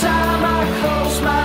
time I close my